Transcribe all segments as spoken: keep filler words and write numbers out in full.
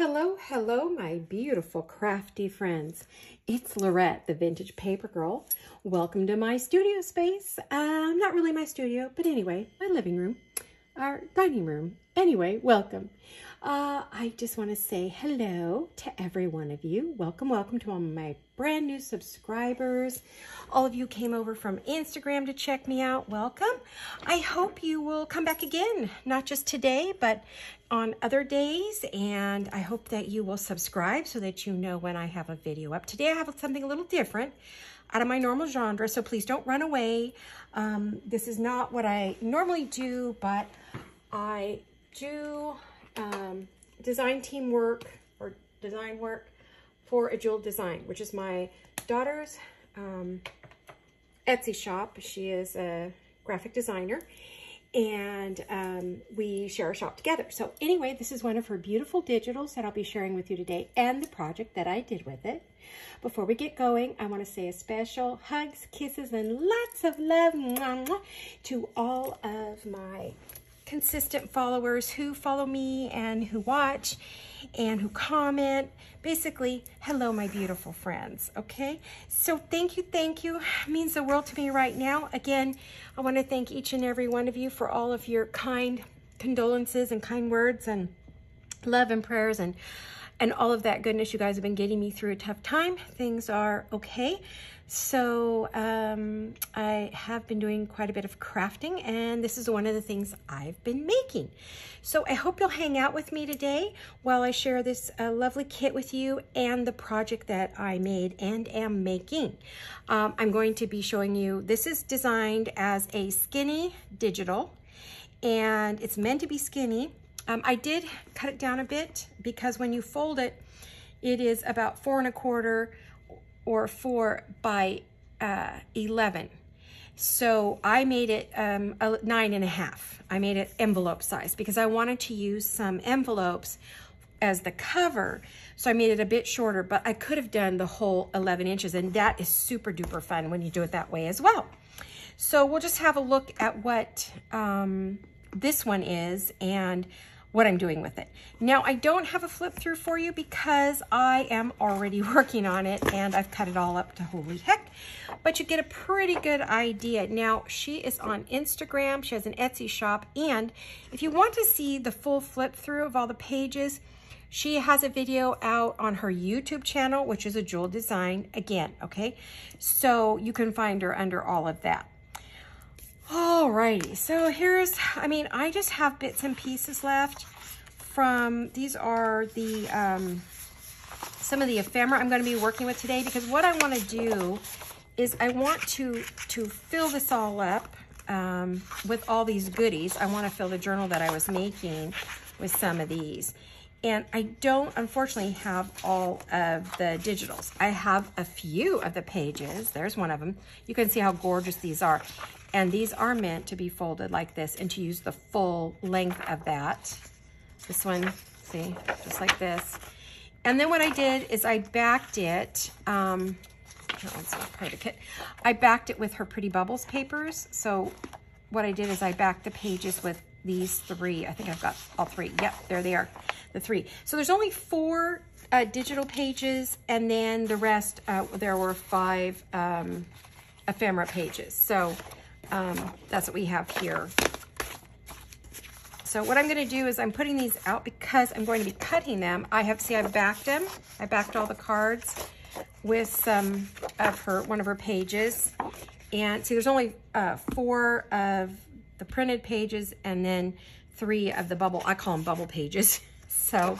Hello, hello, my beautiful crafty friends. It's Laurette, the Vintage Paper Girl. Welcome to my studio space. Um, not really my studio, but anyway, my living room, our dining room. Anyway, welcome. Uh, I just want to say hello to every one of you. Welcome, welcome to all my brand new subscribers. All of you came over from Instagram to check me out. Welcome. I hope you will come back again, not just today, but on other days. And I hope that you will subscribe so that you know when I have a video up. Today I have something a little different out of my normal genre, so please don't run away. Um, this is not what I normally do, but I do... Um, design team work or design work for A Jeweld Design, which is my daughter's um, Etsy shop. She is a graphic designer and um, we share a shop together. So anyway, this is one of her beautiful digitals that I'll be sharing with you today and the project that I did with it. Before we get going, I want to say a special hugs, kisses, and lots of love mwah, mwah, to all of my consistent followers who follow me and who watch and who comment. Basically, hello, my beautiful friends, okay? So thank you, thank you. It means the world to me right now. Again, I want to thank each and every one of you for all of your kind condolences and kind words and love and prayers and, and all of that goodness. You guys have been getting me through a tough time. Things are okay. So um, I have been doing quite a bit of crafting, and this is one of the things I've been making. So I hope you'll hang out with me today while I share this uh, lovely kit with you and the project that I made and am making. Um, I'm going to be showing you, this is designed as a skinny digital, and it's meant to be skinny. Um, I did cut it down a bit because when you fold it, it is about four and a quarter or four by uh, eleven. So I made it um, a nine and a half. I made it envelope size because I wanted to use some envelopes as the cover. So I made it a bit shorter, but I could have done the whole eleven inches, and that is super duper fun when you do it that way as well. So we'll just have a look at what um, this one is and what I'm doing with it. Now, I don't have a flip through for you because I am already working on it and I've cut it all up to holy heck, but you get a pretty good idea. Now, she is on Instagram, she has an Etsy shop, and if you want to see the full flip through of all the pages, she has a video out on her YouTube channel, which is A Jeweld Design again, okay? So you can find her under all of that. Alrighty, so here's, I mean, I just have bits and pieces left from, these are the, um, some of the ephemera I'm going to be working with today, because what I want to do is I want to, to fill this all up um, with all these goodies. I want to fill the journal that I was making with some of these. And I don't, unfortunately, have all of the digitals. I have a few of the pages. There's one of them. You can see how gorgeous these are. And these are meant to be folded like this and to use the full length of that. This one, see, just like this. And then what I did is I backed it. Um, part of the kit. I backed it with her Pretty Bubbles papers. So what I did is I backed the pages with these three. I think I've got all three. Yep, there they are, the three. So there's only four uh, digital pages, and then the rest, uh, there were five um, ephemera pages. So... Um, that's what we have here. So what I'm going to do is I'm putting these out because I'm going to be cutting them. I have, see, I backed them. I backed all the cards with some of her, one of her pages. And see, there's only uh, four of the printed pages and then three of the bubble, I call them bubble pages. So,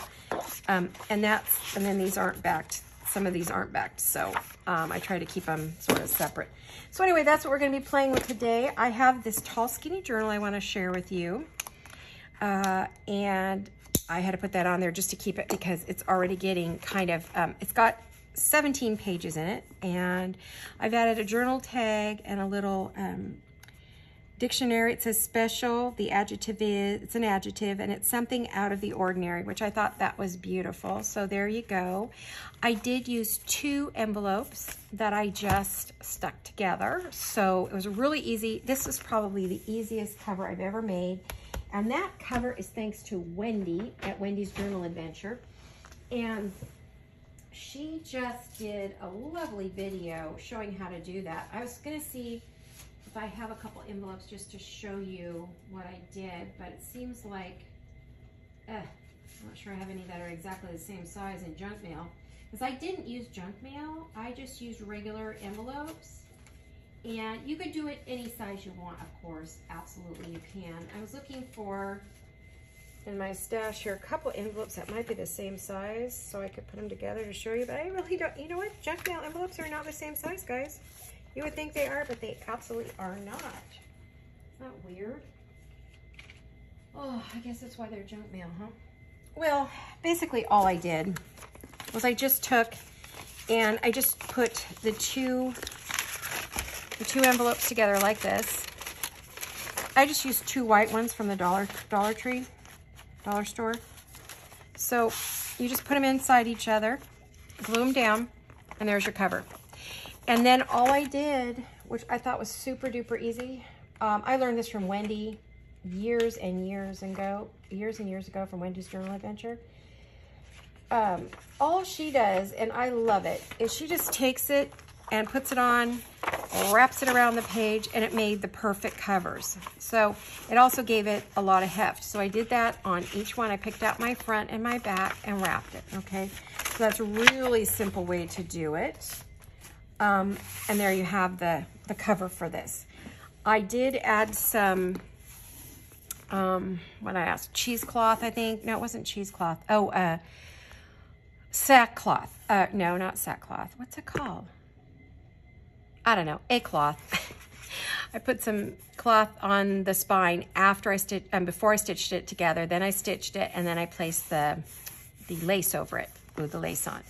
um, and that's, and then these aren't backed. Some of these aren't backed, so um, I try to keep them sort of separate. So anyway, that's what we're going to be playing with today. I have this tall, skinny journal I want to share with you. Uh, and I had to put that on there just to keep it because it's already getting kind of, um, it's got seventeen pages in it. And I've added a journal tag and a little um, dictionary. It says special. The adjective is, it's an adjective, and it's something out of the ordinary, which I thought that was beautiful. So there you go. I did use two envelopes that I just stuck together. So it was really easy. This is probably the easiest cover I've ever made. And that cover is thanks to Wendy at Wendy's Journal Adventure. And she just did a lovely video showing how to do that. I was gonna see if I have a couple envelopes just to show you what I did, but it seems like, uh, I'm not sure I have any that are exactly the same size in junk mail. Because I didn't use junk mail, I just used regular envelopes. And you could do it any size you want, of course, absolutely you can. I was looking for, in my stash here, a couple envelopes that might be the same size, so I could put them together to show you, but I really don't, you know what? Junk mail envelopes are not the same size, guys. You would think they are, but they absolutely are not. Isn't that weird? Oh, I guess that's why they're junk mail, huh? Well, basically all I did was I just took and I just put the two the two envelopes together like this. I just used two white ones from the Dollar Dollar Tree, Dollar Store. So you just put them inside each other, glue them down, and there's your cover. And then all I did, which I thought was super duper easy, um, I learned this from Wendy years and years ago, years and years ago from Wendy's Journal Adventure. Um, all she does, and I love it, is she just takes it and puts it on, wraps it around the page, and it made the perfect covers. So it also gave it a lot of heft. So I did that on each one. I picked out my front and my back and wrapped it, okay? So that's a really simple way to do it. Um, and there you have the, the cover for this. I did add some, um, what I asked, cheesecloth, I think. No, it wasn't cheesecloth. Oh, uh, sackcloth. Uh, no, not sackcloth. What's it called? I don't know, a cloth. I put some cloth on the spine after I stitched, and um, before I stitched it together, then I stitched it, and then I placed the, the lace over it, glued the lace on.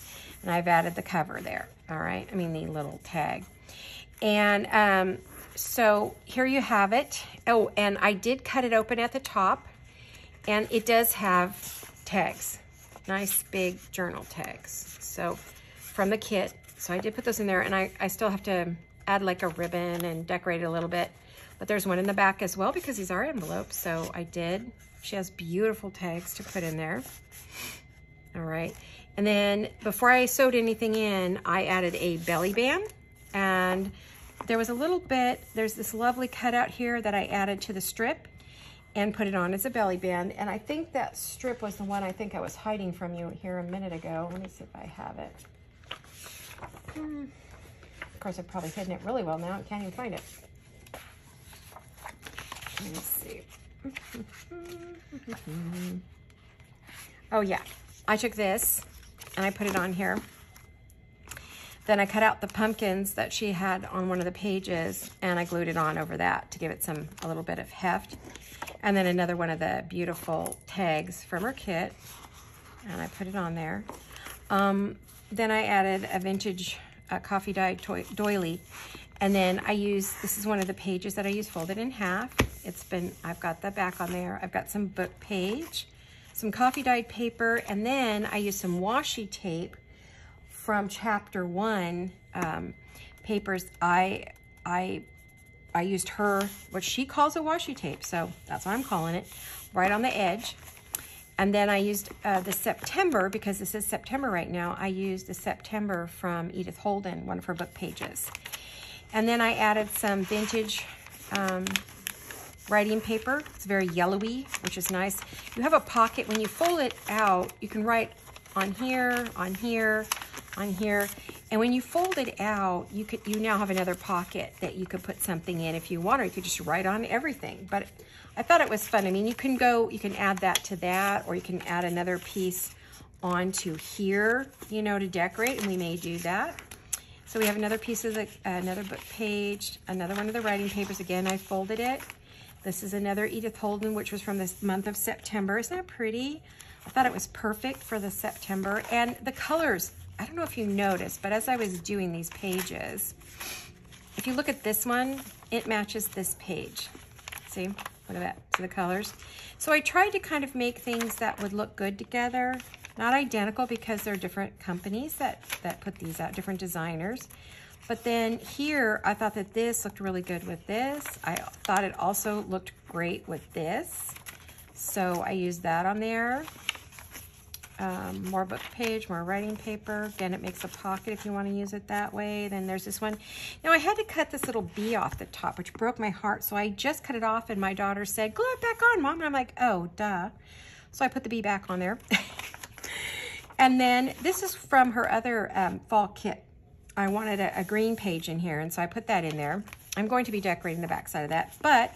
And I've added the cover there, all right? I mean, the little tag. And um, so here you have it. Oh, and I did cut it open at the top, and it does have tags. Nice big journal tags. So from the kit. So I did put those in there, and I, I still have to add like a ribbon and decorate it a little bit. But there's one in the back as well because these are envelopes. So I did. She has beautiful tags to put in there. All right. And then before I sewed anything in, I added a belly band. And there was a little bit, there's this lovely cutout here that I added to the strip and put it on as a belly band. And I think that strip was the one I think I was hiding from you here a minute ago. Let me see if I have it. Hmm. Of course, I've probably hidden it really well now. I can't even find it. Let me see. Oh, yeah. I took this and I put it on here. Then I cut out the pumpkins that she had on one of the pages and I glued it on over that to give it some a little bit of heft. And then another one of the beautiful tags from her kit. And I put it on there. Um, Then I added a vintage uh, coffee dye toy doily. And then I use, this is one of the pages that I use folded in half. It's been, I've got the back on there. I've got some book page, some coffee dyed paper, and then I use some washi tape from Chapter One um, papers. I, I, I used her, what she calls a washi tape. So that's what I'm calling it, right on the edge. And then I used uh, the September, because this is September right now, I used the September from Edith Holden, one of her book pages. And then I added some vintage um, writing paper. It's very yellowy, which is nice. You have a pocket. When you fold it out, you can write on here, on here, on here. And when you fold it out, you could, you now have another pocket that you could put something in if you want, or you could just write on everything. But I thought it was fun. I mean, you can go, you can add that to that, or you can add another piece onto here, you know, to decorate, and we may do that. So we have another piece of the, uh, another book page, another one of the writing papers. Again, I folded it. This is another Edith Holden, which was from this month of September. Isn't that pretty? I thought it was perfect for the September. And the colors, I don't know if you noticed, but as I was doing these pages, if you look at this one, it matches this page. See, look at that, see the colors? So I tried to kind of make things that would look good together, not identical because they're different companies that, that put these out, different designers. But then here, I thought that this looked really good with this. I thought it also looked great with this. So I used that on there. Um, more book page, more writing paper. Again, it makes a pocket if you want to use it that way. Then there's this one. Now, I had to cut this little bee off the top, which broke my heart. So I just cut it off, and my daughter said, glue it back on, Mom. And I'm like, oh, duh. So I put the bee back on there. And then this is from her other um, fall kit. I wanted a, a green page in here, and so I put that in there. I'm going to be decorating the back side of that, but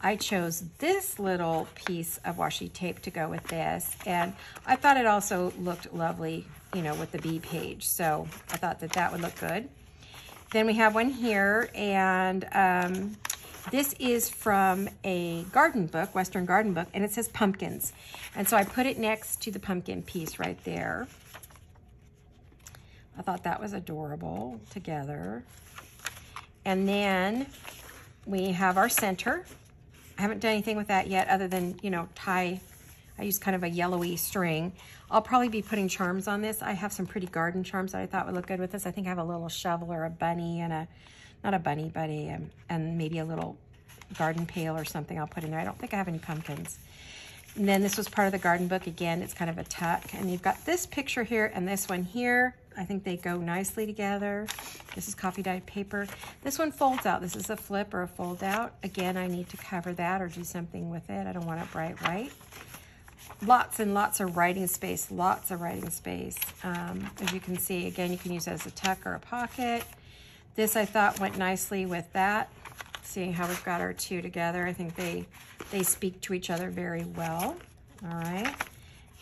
I chose this little piece of washi tape to go with this, and I thought it also looked lovely, you know, with the bee page. So I thought that that would look good. Then we have one here, and um, this is from a garden book, Western Garden Book, and it says pumpkins. And so I put it next to the pumpkin piece right there. I thought that was adorable together. And then we have our center. I haven't done anything with that yet other than, you know, tie. I use kind of a yellowy string. I'll probably be putting charms on this. I have some pretty garden charms that I thought would look good with this. I think I have a little shovel or a bunny and a, not a bunny, but a, um, and maybe a little garden pail or something I'll put in there. I don't think I have any pumpkins. And then this was part of the garden book. Again, it's kind of a tuck. And you've got this picture here and this one here. I think they go nicely together. This is coffee dyed paper. This one folds out. This is a flip or a fold out. Again, I need to cover that or do something with it. I don't want it bright white. Lots and lots of writing space, lots of writing space. Um, as you can see, again, you can use it as a tuck or a pocket. This I thought went nicely with that. Seeing how we've got our two together, I think they, they speak to each other very well. All right.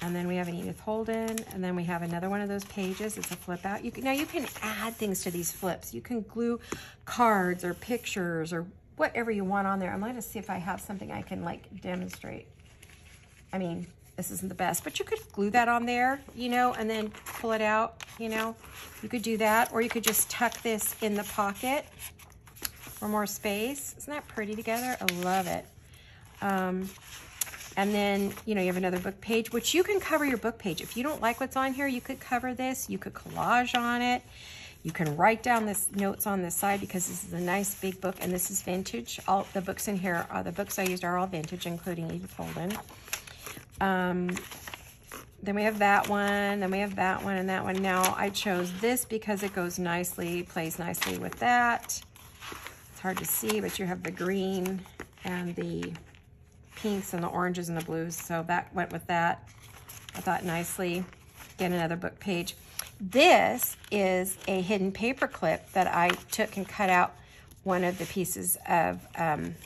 And then we have an Edith Holden, and then we have another one of those pages. It's a flip out. You can, now you can add things to these flips. You can glue cards or pictures or whatever you want on there. I'm going to see if I have something I can like demonstrate. I mean, this isn't the best, but you could glue that on there, you know, and then pull it out, you know. You could do that, or you could just tuck this in the pocket for more space. Isn't that pretty together? I love it. Um... And then, you know, you have another book page, which you can cover your book page. If you don't like what's on here, you could cover this. You could collage on it. You can write down this notes on this side because this is a nice big book, and this is vintage. All the books in here, are the books I used are all vintage, including Edith Holden. Um, then we have that one, then we have that one, and that one. Now, I chose this because it goes nicely, plays nicely with that. It's hard to see, but you have the green and the pinks and the oranges and the blues, so that went with that, I thought, nicely. Again, another book page. This is a hidden paper clip that I took and cut out one of the pieces of, um,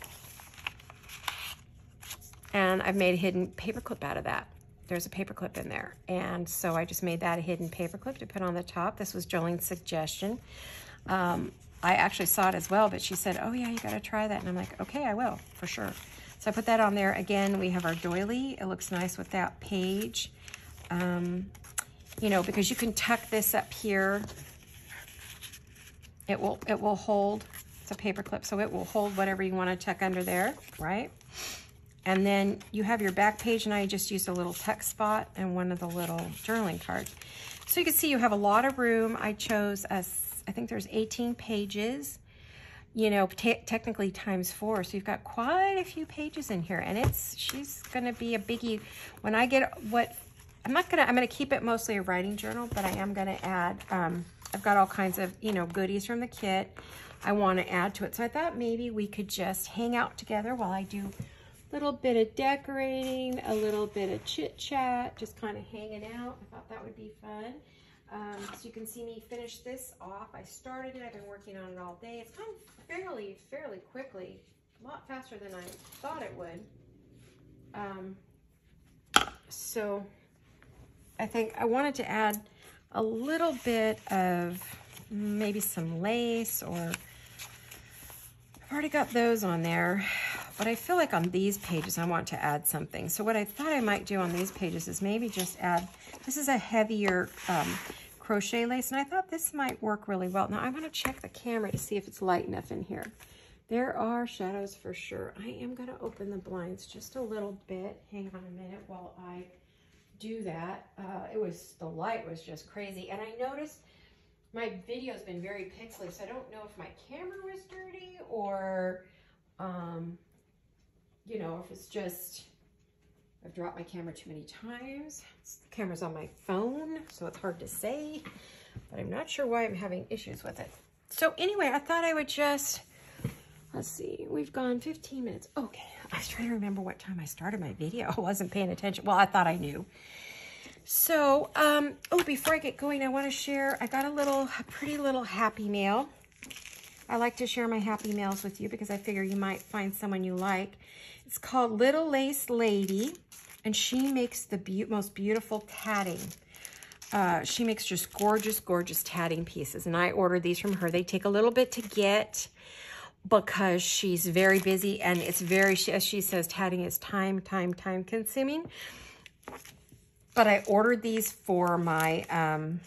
and I've made a hidden paper clip out of that. There's a paper clip in there, and so I just made that a hidden paper clip to put on the top. This was Jolene's suggestion. Um, I actually saw it as well, but she said, oh yeah, you gotta try that, and I'm like, okay, I will, for sure. So I put that on there. Again, we have our doily. It looks nice with that page. Um, you know, because you can tuck this up here. It will, it will hold. It's a paper clip, so it will hold whatever you want to tuck under there, right? And then you have your back page, and I just used a little tuck spot and one of the little journaling cards. So you can see you have a lot of room. I chose, a, I think there's eighteen pages. You know, te technically times four. So you've got quite a few pages in here, and it's, she's gonna be a biggie. When I get what, I'm not gonna, I'm gonna keep it mostly a writing journal, but I am gonna add, um, I've got all kinds of, you know, goodies from the kit I wanna add to it. So I thought maybe we could just hang out together while I do a little bit of decorating, a little bit of chit chat, just kind of hanging out. I thought that would be fun. Um, so you can see me finish this off. I started it, I've been working on it all day. It's come fairly, fairly quickly, a lot faster than I thought it would. Um, so I think I wanted to add a little bit of maybe some lace, or I've already got those on there, but I feel like on these pages I want to add something. So what I thought I might do on these pages is maybe just add, this is a heavier, um, crochet lace, and I thought this might work really well. Now I want to check the camera to see if it's light enough in here. There are shadows for sure. I am going to open the blinds just a little bit. Hang on a minute while I do that. Uh, it was, the light was just crazy, and I noticed my video's been very pixely, so I don't know if my camera was dirty or, um, you know, if it's just I've dropped my camera too many times. The camera's on my phone, so it's hard to say, but I'm not sure why I'm having issues with it. So anyway, I thought I would just, let's see, we've gone fifteen minutes. Okay, I was trying to remember what time I started my video. I wasn't paying attention. Well, I thought I knew. So, um, oh, before I get going, I want to share, I got a little, a pretty little happy mail. I like to share my happy mails with you because I figure you might find someone you like. It's called Little Lace Lady, and she makes the be most beautiful tatting. Uh, she makes just gorgeous, gorgeous tatting pieces, and I ordered these from her. They take a little bit to get because she's very busy, and it's very, as she says, tatting is time, time, time consuming. But I ordered these for my um,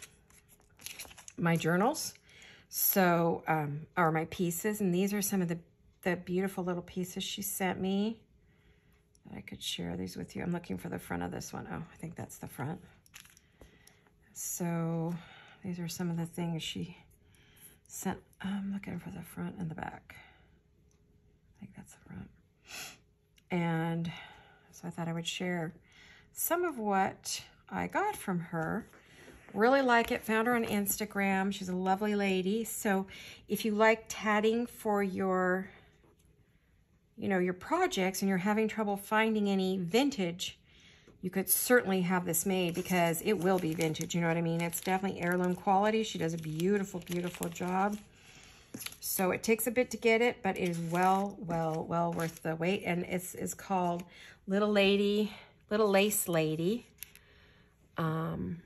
my journals, so um, or my pieces, and these are some of the the beautiful little pieces she sent me. I could share these with you. I'm looking for the front of this one. Oh, I think that's the front. So these are some of the things she sent. I'm looking for the front and the back. I think that's the front. And so I thought I would share some of what I got from her. Really like it. Found her on Instagram. She's a lovely lady. So if you like tatting for your, you know, your projects and you're having trouble finding any vintage, you could certainly have this made because it will be vintage. You know what I mean? It's definitely heirloom quality. She does a beautiful, beautiful job. So it takes a bit to get it, but it is well, well, well worth the wait. And it's, it's called Little Lady... Little Lace Lady. Um,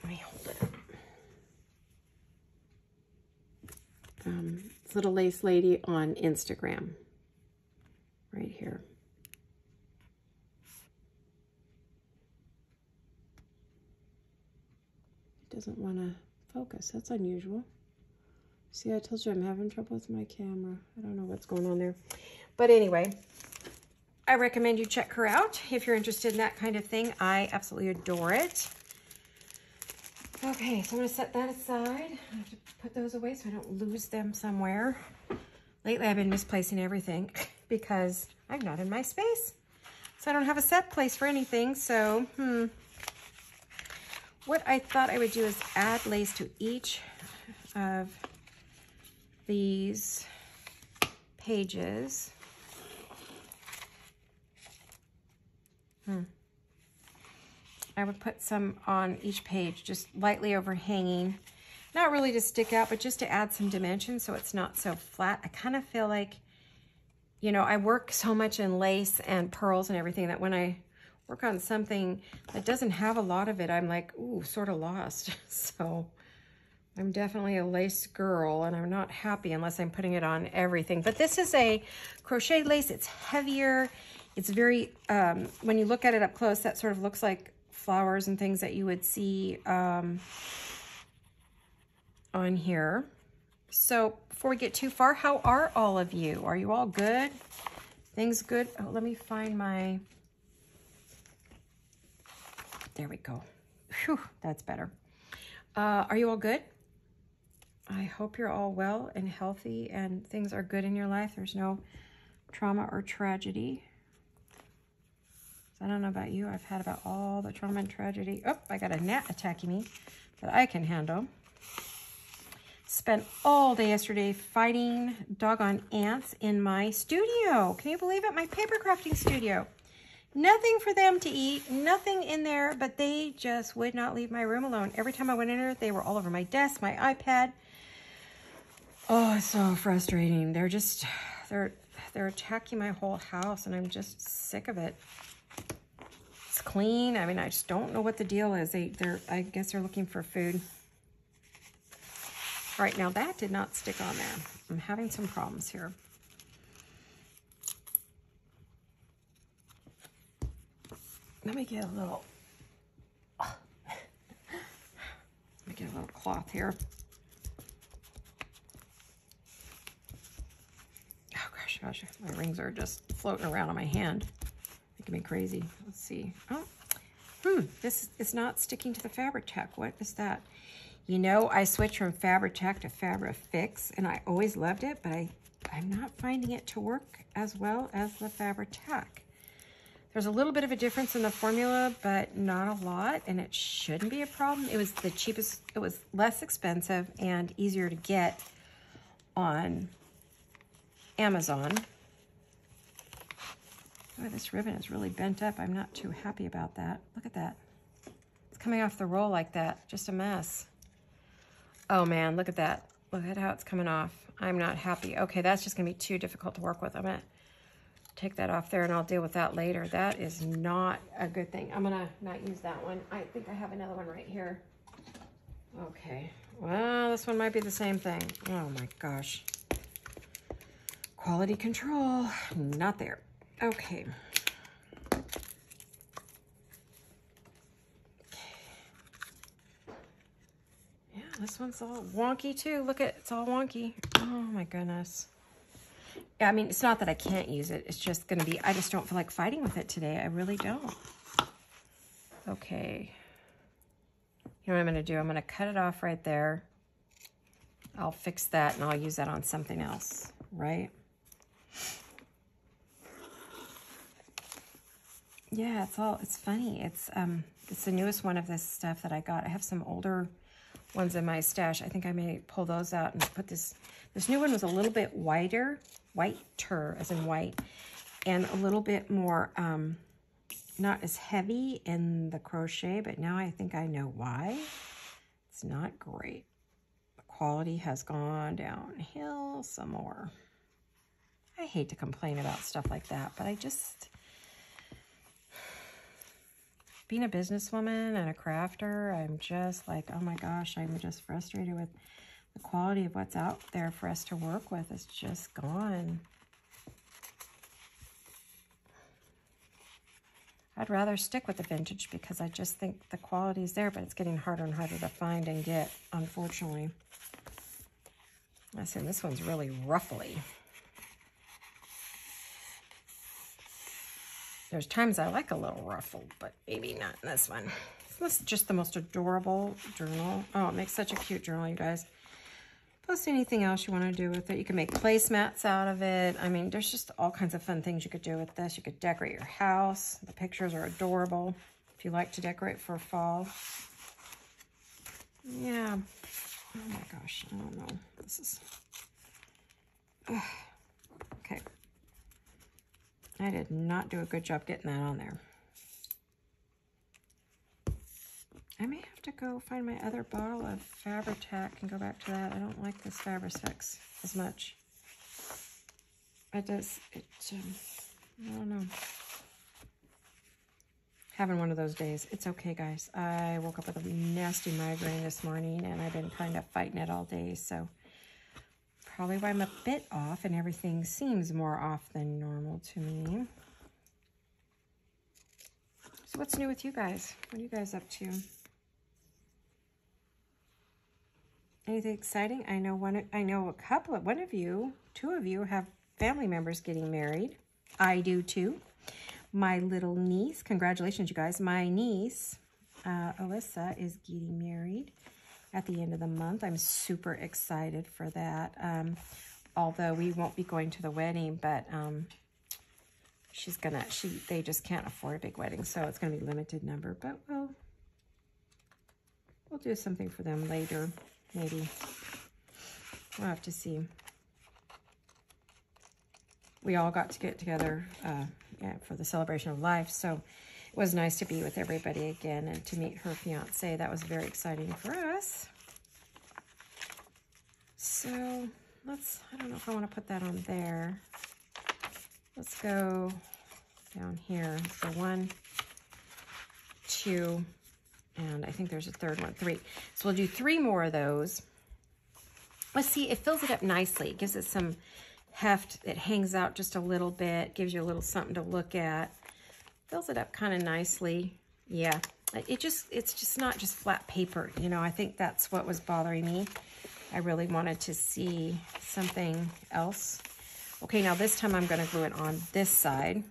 let me hold it up. Um, it's Little Lace Lady on Instagram. Right here. It doesn't want to focus. That's unusual. See, I told you I'm having trouble with my camera. I don't know what's going on there. But anyway... I recommend you check her out if you're interested in that kind of thing. I absolutely adore it. Okay, so I'm gonna set that aside. I have to put those away so I don't lose them somewhere. Lately, I've been misplacing everything because I'm not in my space. So I don't have a set place for anything, so hmm. What I thought I would do is add lace to each of these pages. Hmm. I would put some on each page, just lightly overhanging, not really to stick out, but just to add some dimension so it's not so flat. I kind of feel like, you know, I work so much in lace and pearls and everything that when I work on something that doesn't have a lot of it, I'm like, ooh, sort of lost. So I'm definitely a lace girl, and I'm not happy unless I'm putting it on everything. But this is a crochet lace. It's heavier. It's very, um, when you look at it up close, that sort of looks like flowers and things that you would see um, on here. So before we get too far, how are all of you? Are you all good? Things good? Oh, let me find my, there we go. Whew, that's better. Uh, are you all good? I hope you're all well and healthy and things are good in your life. There's no trauma or tragedy. I don't know about you. I've had about all the trauma and tragedy. Oh, I got a gnat attacking me that I can handle. Spent all day yesterday fighting doggone ants in my studio. Can you believe it? My paper crafting studio. Nothing for them to eat, nothing in there, but they just would not leave my room alone. Every time I went in there, they were all over my desk, my iPad. Oh, it's so frustrating. They're just, they're, they're attacking my whole house, and I'm just sick of it. It's clean. I mean, I just don't know what the deal is. They, they're, I guess they're looking for food. All right, now that did not stick on there. I'm having some problems here. Let me get a little, oh. Let me get a little cloth here. Oh gosh, gosh, my rings are just floating around on my hand. Making me crazy. Let's see. Oh, hmm. This is not sticking to the Fabri-Tac. What is that? You know, I switched from Fabri-Tac to Fabri-Fix, and I always loved it, but I, I'm not finding it to work as well as the Fabri-Tac. There's a little bit of a difference in the formula, but not a lot, and it shouldn't be a problem. It was the cheapest, it was less expensive and easier to get on Amazon. Oh, this ribbon is really bent up. I'm not too happy about that. Look at that. It's coming off the roll like that. Just a mess. Oh man, look at that. Look at how it's coming off. I'm not happy. Okay, that's just gonna be too difficult to work with. I'm gonna take that off there and I'll deal with that later. That is not a good thing. I'm gonna not use that one. I think I have another one right here. Okay, well, this one might be the same thing. Oh my gosh. Quality control, not there. Okay. Okay. Yeah, this one's all wonky too. Look at, it's all wonky. Oh my goodness. I mean, it's not that I can't use it. It's just going to be, I just don't feel like fighting with it today. I really don't. Okay. You know what I'm going to do? I'm going to cut it off right there. I'll fix that and I'll use that on something else, right? Yeah, it's all, it's funny. It's, um, it's the newest one of this stuff that I got. I have some older ones in my stash. I think I may pull those out and put this, this new one was a little bit wider, whiter as in white, and a little bit more, um, not as heavy in the crochet, but now I think I know why. It's not great. The quality has gone downhill some more. I hate to complain about stuff like that, but I just, being a businesswoman and a crafter, I'm just like, oh my gosh, I'm just frustrated with the quality of what's out there for us to work with. It's just gone. I'd rather stick with the vintage because I just think the quality is there, but it's getting harder and harder to find and get, unfortunately. I assume this one's really ruffly. There's times I like a little ruffle, but maybe not in this one. This is just the most adorable journal. Oh, it makes such a cute journal, you guys. Plus anything else you want to do with it. You can make placemats out of it. I mean, there's just all kinds of fun things you could do with this. You could decorate your house. The pictures are adorable if you like to decorate for fall. Yeah. Oh my gosh, I don't know. This is... Ugh. Okay. I did not do a good job getting that on there. I may have to go find my other bottle of Fabri-Tac and go back to that. I don't like this Fabri-Fix as much. It does, it, um, I don't know. Having one of those days. It's okay, guys. I woke up with a nasty migraine this morning and I've been kind of fighting it all day, so probably why I'm a bit off and everything seems more off than normal to me. So what's new with you guys? What are you guys up to? Anything exciting? I know one, I know a couple of, one of you, two of you have family members getting married. I do too. My little niece, congratulations you guys. My niece, uh, Alyssa, is getting married at the end of the month. I'm super excited for that. Um, although we won't be going to the wedding, but um, she's gonna, she, they just can't afford a big wedding. So it's gonna be a limited number, but we'll, we'll do something for them later, maybe. We'll have to see. We all got to get together uh, yeah, for the celebration of life. So it was nice to be with everybody again and to meet her fiance. That was very exciting for us. So let's, I don't know if I want to put that on there. Let's go down here. So one, two, and I think there's a third one, three. So we'll do three more of those. Let's see, it fills it up nicely. It gives it some heft. It hangs out just a little bit, gives you a little something to look at. Fills it up kind of nicely. Yeah, it just, it's just not just flat paper. You know, I think that's what was bothering me. I really wanted to see something else. Okay, now this time I'm gonna glue it on this side.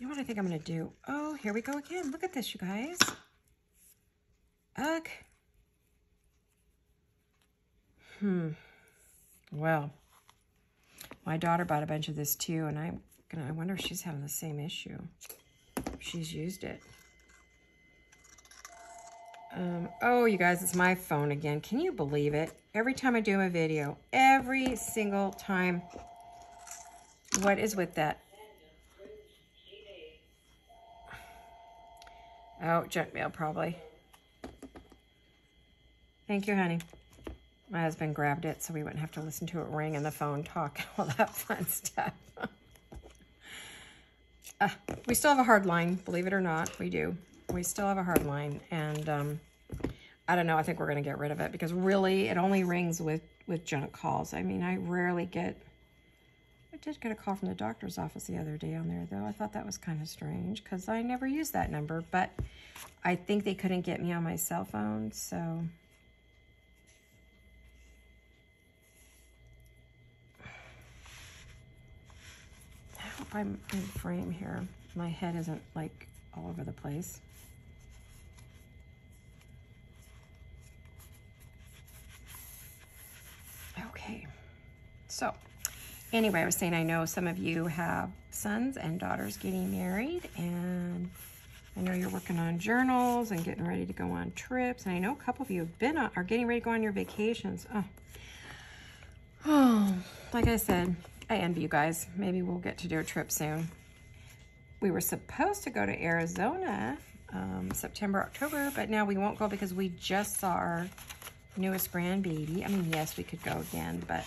You know what I think I'm gonna do? Oh, here we go again. Look at this, you guys. Ugh. Hmm. Well, my daughter bought a bunch of this too, and I'm second. I wonder if she's having the same issue. She's used it. Um, oh, you guys, it's my phone again. Can you believe it? Every time I do a video, every single time. What is with that? Oh, junk mail probably. Thank you, honey. My husband grabbed it so we wouldn't have to listen to it ring and the phone talk and all that fun stuff. uh, we still have a hard line, believe it or not. We do. We still have a hard line, and um, I don't know. I think we're going to get rid of it because really it only rings with, with junk calls. I mean, I rarely get... I did get a call from the doctor's office the other day on there, though. I thought that was kind of strange because I never use that number, but I think they couldn't get me on my cell phone, so... I hope I'm in frame here. My head isn't, like, all over the place. Okay. So, anyway, I was saying I know some of you have sons and daughters getting married, and I know you're working on journals and getting ready to go on trips, and I know a couple of you have been on, are getting ready to go on your vacations. Oh, oh. Like I said, I envy you guys. Maybe we'll get to do a trip soon. We were supposed to go to Arizona um, September, October, but now we won't go because we just saw our newest grandbaby. I mean, yes, we could go again, but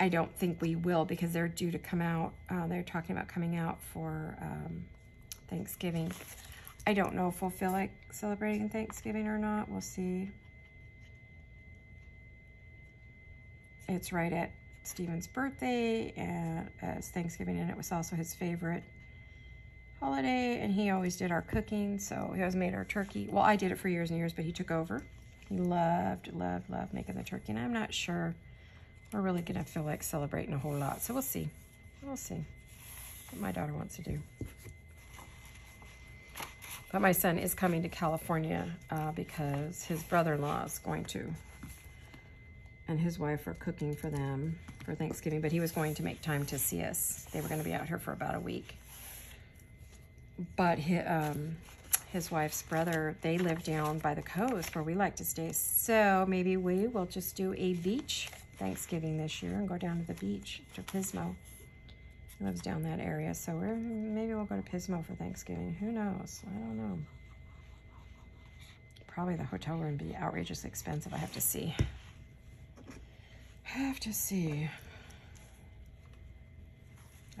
I don't think we will because they're due to come out. Uh, they're talking about coming out for um, Thanksgiving. I don't know if we'll feel like celebrating Thanksgiving or not. We'll see. It's right at Stephen's birthday, and uh, it's Thanksgiving, and it was also his favorite holiday, and he always did our cooking, so he always made our turkey. Well, I did it for years and years, but he took over. He loved, loved, loved making the turkey, and I'm not sure we're really going to feel like celebrating a whole lot, so we'll see. We'll see what my daughter wants to do. But my son is coming to California uh, because his brother-in-law is going to, and his wife are cooking for them for Thanksgiving, but he was going to make time to see us. They were going to be out here for about a week. But his, um, his wife's brother, they live down by the coast where we like to stay. So maybe we will just do a beach Thanksgiving this year and go down to the beach to Pismo. He lives down that area. So we're, maybe we'll go to Pismo for Thanksgiving. Who knows? I don't know. Probably the hotel room would be outrageously expensive. I have to see. I have to see.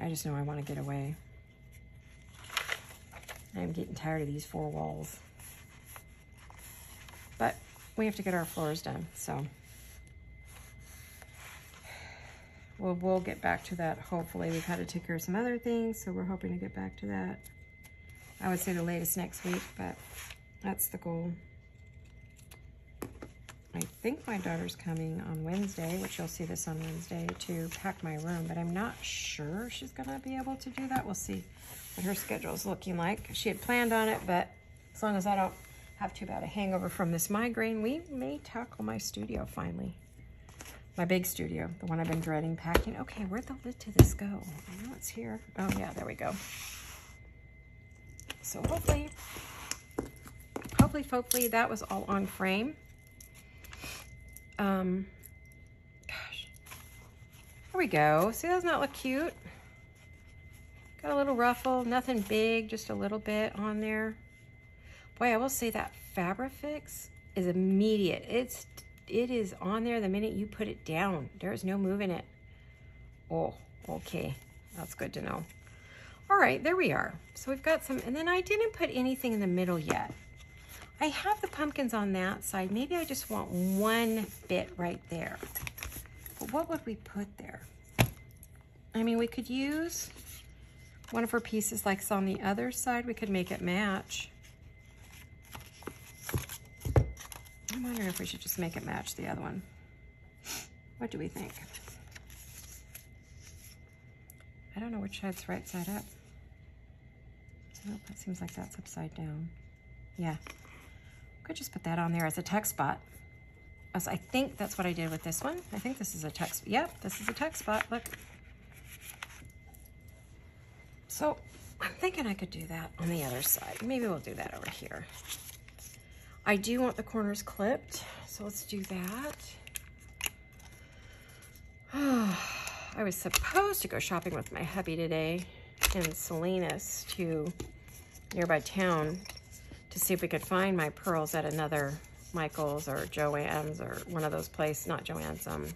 I just know I want to get away. I'm getting tired of these four walls. But we have to get our floors done, so. We'll, we'll get back to that, hopefully. We've had to take care of some other things, so we're hoping to get back to that. I would say the latest next week, but that's the goal. I think my daughter's coming on Wednesday, which you'll see this on Wednesday, to pack my room, but I'm not sure she's gonna be able to do that. We'll see what her schedule's looking like. She had planned on it, but as long as I don't have too bad a hangover from this migraine, we may tackle my studio finally. My big studio, the one I've been dreading packing. Okay, where'd the lid to this go? I know it's here. Oh yeah, there we go. So hopefully, hopefully, hopefully that was all on frame. Um, gosh, there we go. See, doesn't that look cute? Got a little ruffle, nothing big, just a little bit on there. Boy, I will say that Fabri-Fix is immediate. It's, it is on there the minute you put it down. There is no moving it. Oh, okay. That's good to know. All right, there we are. So we've got some, and then I didn't put anything in the middle yet. I have the pumpkins on that side. Maybe I just want one bit right there. But what would we put there? I mean, we could use one of her pieces like it's on the other side. We could make it match. I'm wondering if we should just make it match the other one. What do we think? I don't know which side's right side up. Nope, that seems like that's upside down. Yeah. Could just put that on there as a tuck spot. As I think that's what I did with this one. I think this is a tuck spot. Yep, this is a tuck spot. Look. So I'm thinking I could do that on the other side. Maybe we'll do that over here. I do want the corners clipped, so let's do that. I was supposed to go shopping with my hubby today in Salinas to nearby town to see if we could find my pearls at another Michael's or Joann's or one of those places, not Joann's, um,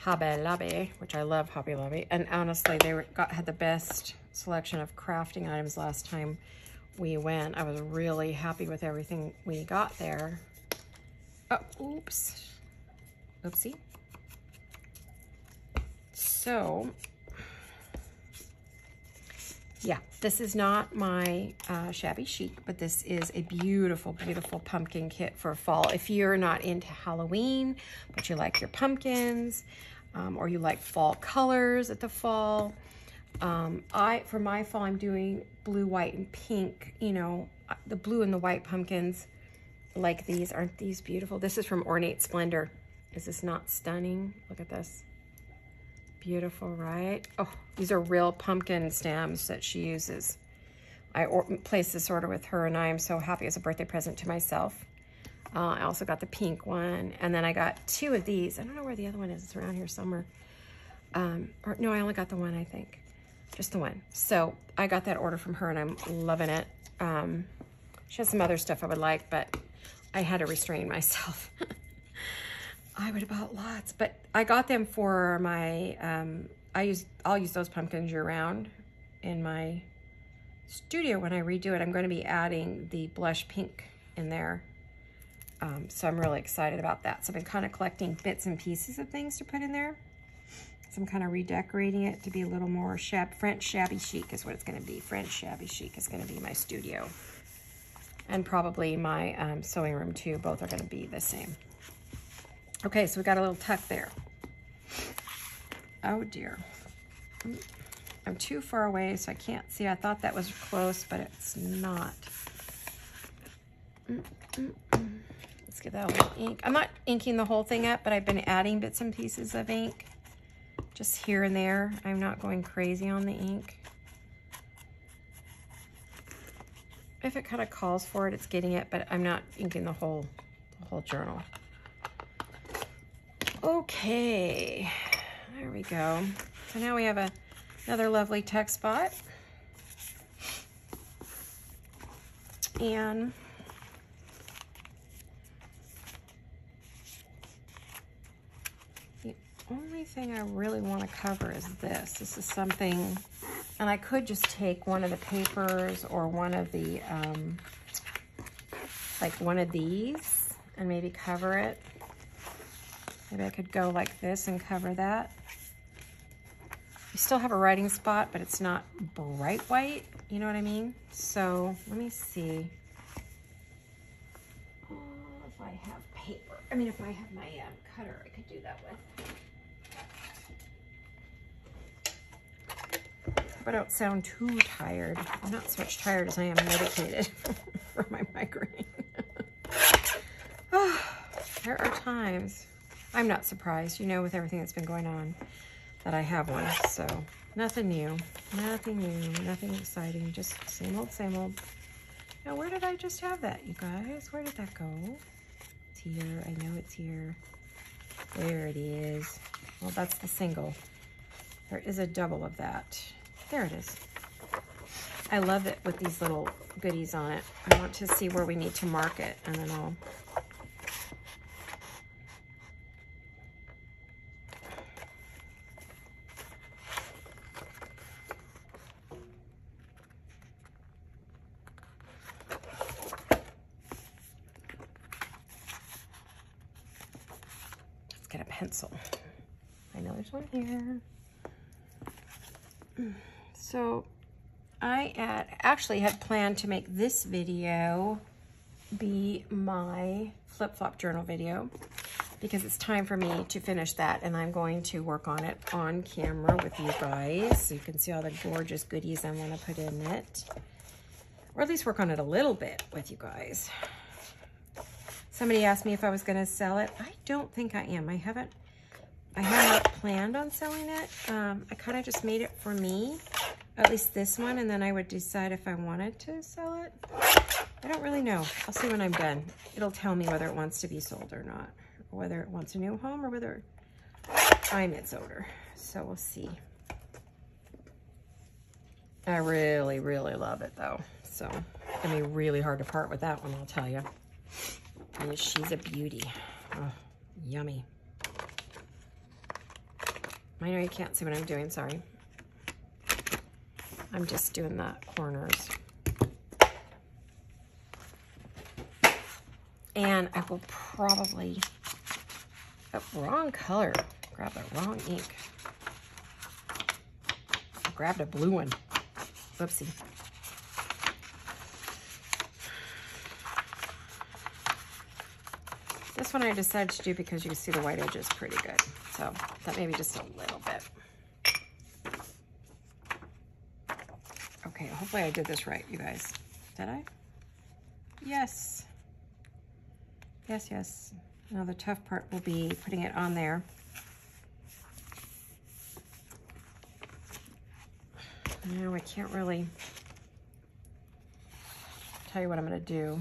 Hobby Lobby, which I love Hobby Lobby. And honestly, they were, got, had the best selection of crafting items last time we went. I was really happy with everything we got there. Oh, oops. Oopsie. So, yeah, this is not my uh, shabby chic, but this is a beautiful, beautiful pumpkin kit for fall. If you're not into Halloween, but you like your pumpkins, um, or you like fall colors at the fall. Um, I, for my fall, I'm doing blue, white, and pink. You know, the blue and the white pumpkins like these. Aren't these beautiful? This is from Ornate Splendor. Is this not stunning? Look at this. Beautiful, right? Oh, these are real pumpkin stems that she uses. I or placed this order with her, and I am so happy. It's a birthday present to myself. Uh, I also got the pink one, and then I got two of these. I don't know where the other one is. It's around here somewhere. Um, or no, I only got the one, I think. Just the one. So I got that order from her, and I'm loving it. Um, she has some other stuff I would like, but I had to restrain myself. I would have bought lots, but I got them for my, um, I use, I'll use those pumpkins year round in my studio when I redo it. I'm going to be adding the blush pink in there. Um, so I'm really excited about that. So I've been kind of collecting bits and pieces of things to put in there. So I'm kind of redecorating it to be a little more shab, French shabby chic is what it's going to be. French shabby chic is going to be my studio. And probably my um, sewing room too. Both are going to be the same. Okay, so we got a little tuck there. Oh dear. I'm too far away, so I can't see. I thought that was close, but it's not. Mm-mm-mm. Let's get that little ink. I'm not inking the whole thing up, but I've been adding bits and pieces of ink just here and there. I'm not going crazy on the ink. If it kind of calls for it, it's getting it, but I'm not inking the whole, the whole journal. Okay, there we go. So now we have a, another lovely tuck spot. And the only thing I really want to cover is this. This is something, and I could just take one of the papers or one of the, um, like one of these and maybe cover it. Maybe I could go like this and cover that. I still have a writing spot, but it's not bright white. You know what I mean? So let me see uh, if I have paper. I mean, if I have my um, cutter, I could do that with. But I don't sound too tired. I'm not so much tired as I am medicated for my migraine. Oh, there are times. I'm not surprised, you know, with everything that's been going on that I have one. So nothing new, nothing new, nothing exciting. Just same old, same old. Now, where did I just have that, you guys? Where did that go? It's here. I know it's here. There it is. Well, that's the single. There is a double of that. There it is. I love it with these little goodies on it. I want to see where we need to mark it, and then I'll... So I had actually had planned to make this video be my flip-flop journal video because it's time for me to finish that, and I'm going to work on it on camera with you guys so you can see all the gorgeous goodies I want to put in it, or at least work on it a little bit with you guys. Somebody asked me if I was going to sell it. I don't think I am. I haven't I haven't planned on selling it. Um, I kind of just made it for me. at least this one, and then I would decide if I wanted to sell it. I don't really know. I'll see when I'm done. It'll tell me whether it wants to be sold or not, or whether it wants a new home, or whether I'm its owner. So we'll see. I really, really love it though. So it's gonna be really hard to part with that one, I'll tell you. And she's a beauty. Oh, yummy. I know you can't see what I'm doing, sorry. I'm just doing the corners. And I will probably, the wrong color, grab the wrong ink. I grabbed a blue one, whoopsie. This one I decided to do because you can see the white edge is pretty good. So that may be just a little bit. Okay, hopefully I did this right, you guys. Did I? Yes. Yes, yes. Now the tough part will be putting it on there. Now I can't really tell you what I'm gonna do.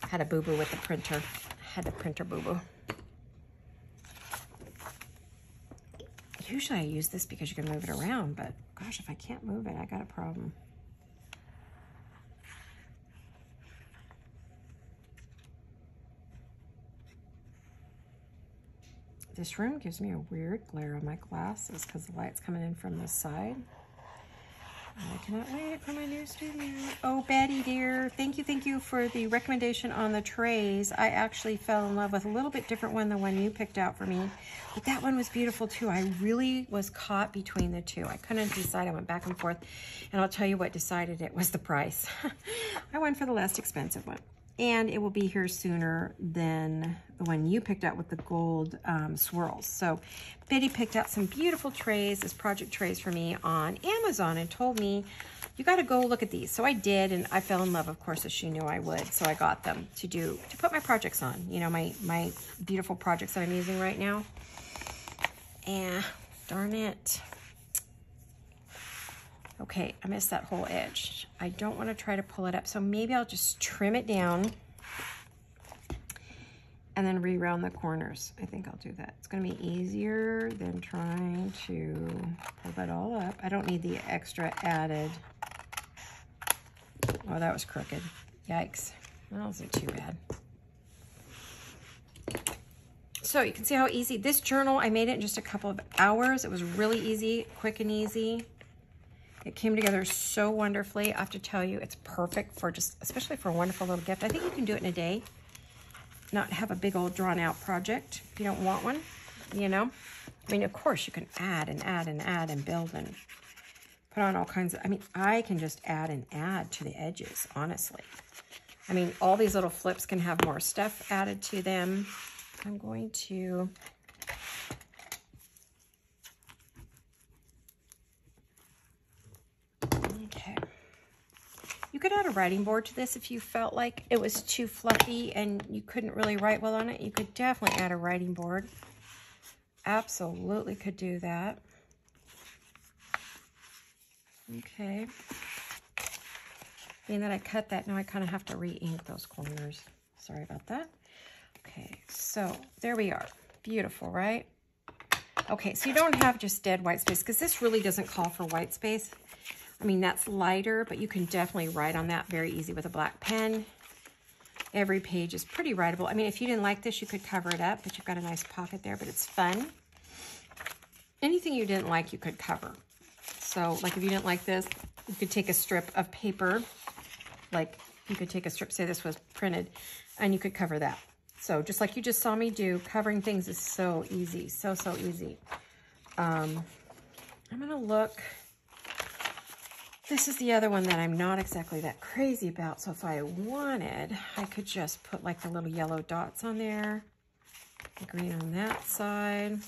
Had a boo-boo with the printer. Had the printer boo-boo. Usually I use this because you can move it around, but gosh, if I can't move it, I got a problem. This room gives me a weird glare on my glasses because the light's coming in from the side. I cannot wait for my new studio. Oh, Betty, dear. Thank you, thank you for the recommendation on the trays. I actually fell in love with a little bit different one than the one you picked out for me. But that one was beautiful, too. I really was caught between the two. I couldn't decide. I went back and forth. And I'll tell you what decided it was the price. I went for the less expensive one. And it will be here sooner than the one you picked out with the gold um, swirls. So Betty picked out some beautiful trays as project trays for me on Amazon and told me, you got to go look at these. So I did, and I fell in love, of course, as she knew I would. So I got them to do, to put my projects on, you know, my, my beautiful projects that I'm using right now. And darn it. Okay, I missed that whole edge. I don't want to try to pull it up, so maybe I'll just trim it down and then re-round the corners. I think I'll do that. It's going to be easier than trying to pull that all up. I don't need the extra added. Oh, that was crooked. Yikes. That wasn't too bad. So you can see how easy. This journal, I made it in just a couple of hours. It was really easy, quick and easy. It came together so wonderfully. I have to tell you, it's perfect for just, especially for a wonderful little gift. I think you can do it in a day, not have a big old drawn out project if you don't want one, you know? I mean, of course you can add and add and add and build and put on all kinds of, I mean, I can just add and add to the edges, honestly. I mean, all these little flips can have more stuff added to them. I'm going to you could add a writing board to this if you felt like it was too fluffy and you couldn't really write well on it. You could definitely add a writing board. Absolutely could do that. Okay. Being that I cut that, now I kind of have to re-ink those corners. Sorry about that. Okay, so there we are. Beautiful, right? Okay, so you don't have just dead white space because this really doesn't call for white space. I mean, that's lighter, but you can definitely write on that very easy with a black pen. Every page is pretty writable. I mean, if you didn't like this, you could cover it up, but you've got a nice pocket there, but it's fun. Anything you didn't like, you could cover. So, like, if you didn't like this, you could take a strip of paper. Like, you could take a strip, say this was printed, and you could cover that. So, just like you just saw me do, covering things is so easy. So, so easy. Um, I'm going to look... This is the other one that I'm not exactly that crazy about. So if I wanted, I could just put like the little yellow dots on there. The green on that side.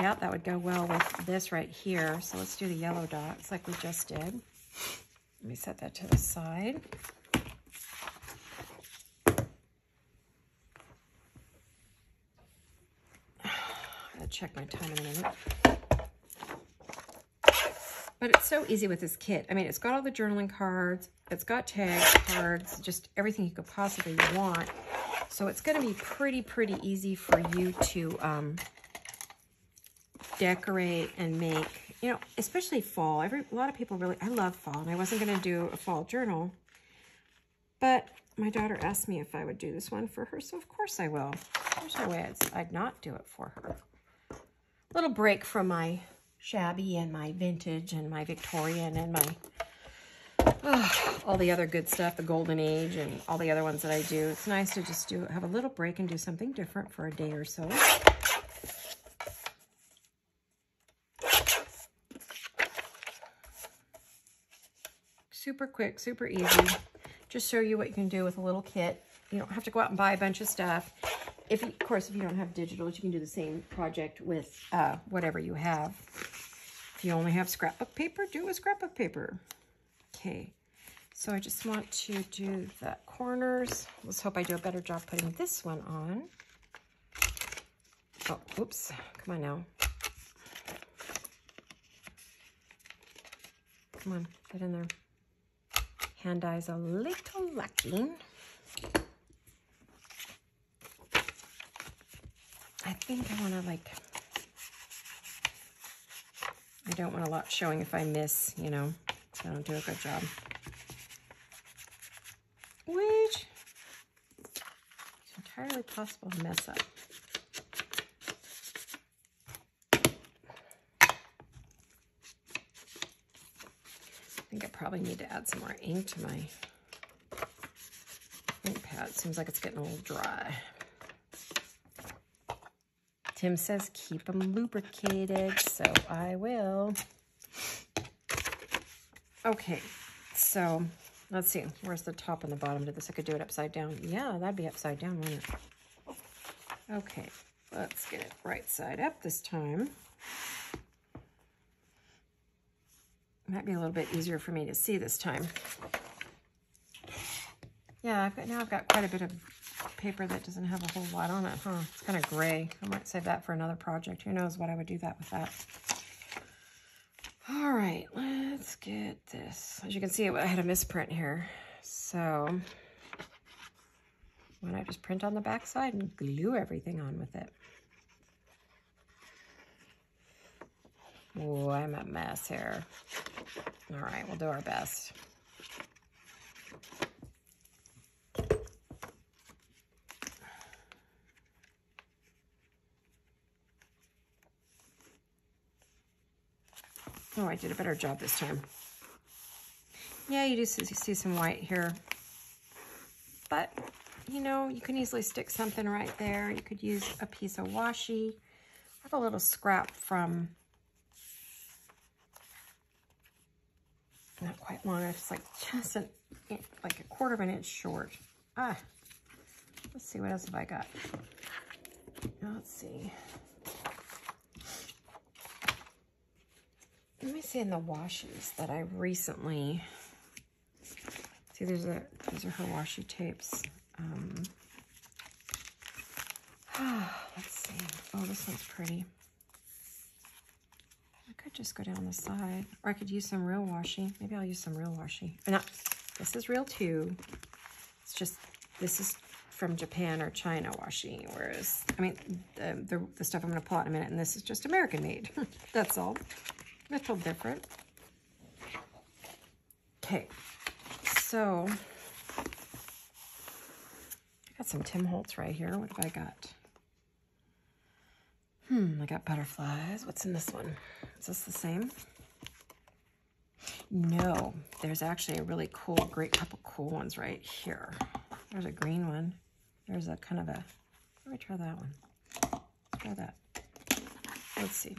Yeah, that would go well with this right here. So let's do the yellow dots like we just did. Let me set that to the side. I gotta check my time in a minute. But it's so easy with this kit. I mean, it's got all the journaling cards, it's got tags, cards, just everything you could possibly want. So it's gonna be pretty, pretty easy for you to um, decorate and make, you know, especially fall. Every, a lot of people really, I love fall, and I wasn't gonna do a fall journal, but my daughter asked me if I would do this one for her, so of course I will. There's no way I'd, I'd not do it for her. Little break from my shabby and my vintage and my Victorian and my, oh, all the other good stuff, the golden age and all the other ones that I do. It's nice to just do have a little break and do something different for a day or so. Super quick, super easy. Just show you what you can do with a little kit. You don't have to go out and buy a bunch of stuff. If you, of course, if you don't have digitals, you can do the same project with uh, whatever you have. If you only have scrapbook paper, do a scrapbook paper. Okay, so I just want to do the corners. Let's hope I do a better job putting this one on. Oh, oops, come on now. Come on, get in there. Hand eye's a little lacking. I think I want to, like, I don't want a lot showing if I miss, you know, so I don't do a good job. Which it's entirely possible to mess up. I think I probably need to add some more ink to my ink pad. Seems like it's getting a little dry. Tim says keep them lubricated, so I will. Okay, so let's see. Where's the top and the bottom to this? I could do it upside down. Yeah, that'd be upside down, wouldn't it? Okay, let's get it right side up this time. Might be a little bit easier for me to see this time. Yeah, I've got, now I've got quite a bit of paper that doesn't have a whole lot on it, huh? It's kind of gray. I might save that for another project. Who knows what I would do that with that. All right, let's get this. As you can see, I had a misprint here. So why not just print on the back side and glue everything on with it? Oh, I'm a mess here. All right, we'll do our best. Oh, I did a better job this time. Yeah, you do see some white here. But, you know, you can easily stick something right there. You could use a piece of washi. I have a little scrap from, not quite long, it's like just an, like a quarter of an inch short. Ah, let's see, what else have I got? Now, let's see. Let me see in the washes that I recently, see there's a, these are her washi tapes. Um, ah, let's see. Oh, this one's pretty. I could just go down the side, or I could use some real washi. Maybe I'll use some real washi. No, this is real too. It's just, this is from Japan or China washi, whereas, I mean, the, the, the stuff I'm gonna pull out in a minute, and this is just American made, that's all. Little different. Okay, so I got some Tim Holtz right here. What have I got? Hmm, I got butterflies. What's in this one? Is this the same? No, there's actually a really cool, great couple cool ones right here. There's a green one. There's a kind of a, let me try that one. Let's try that. Let's see.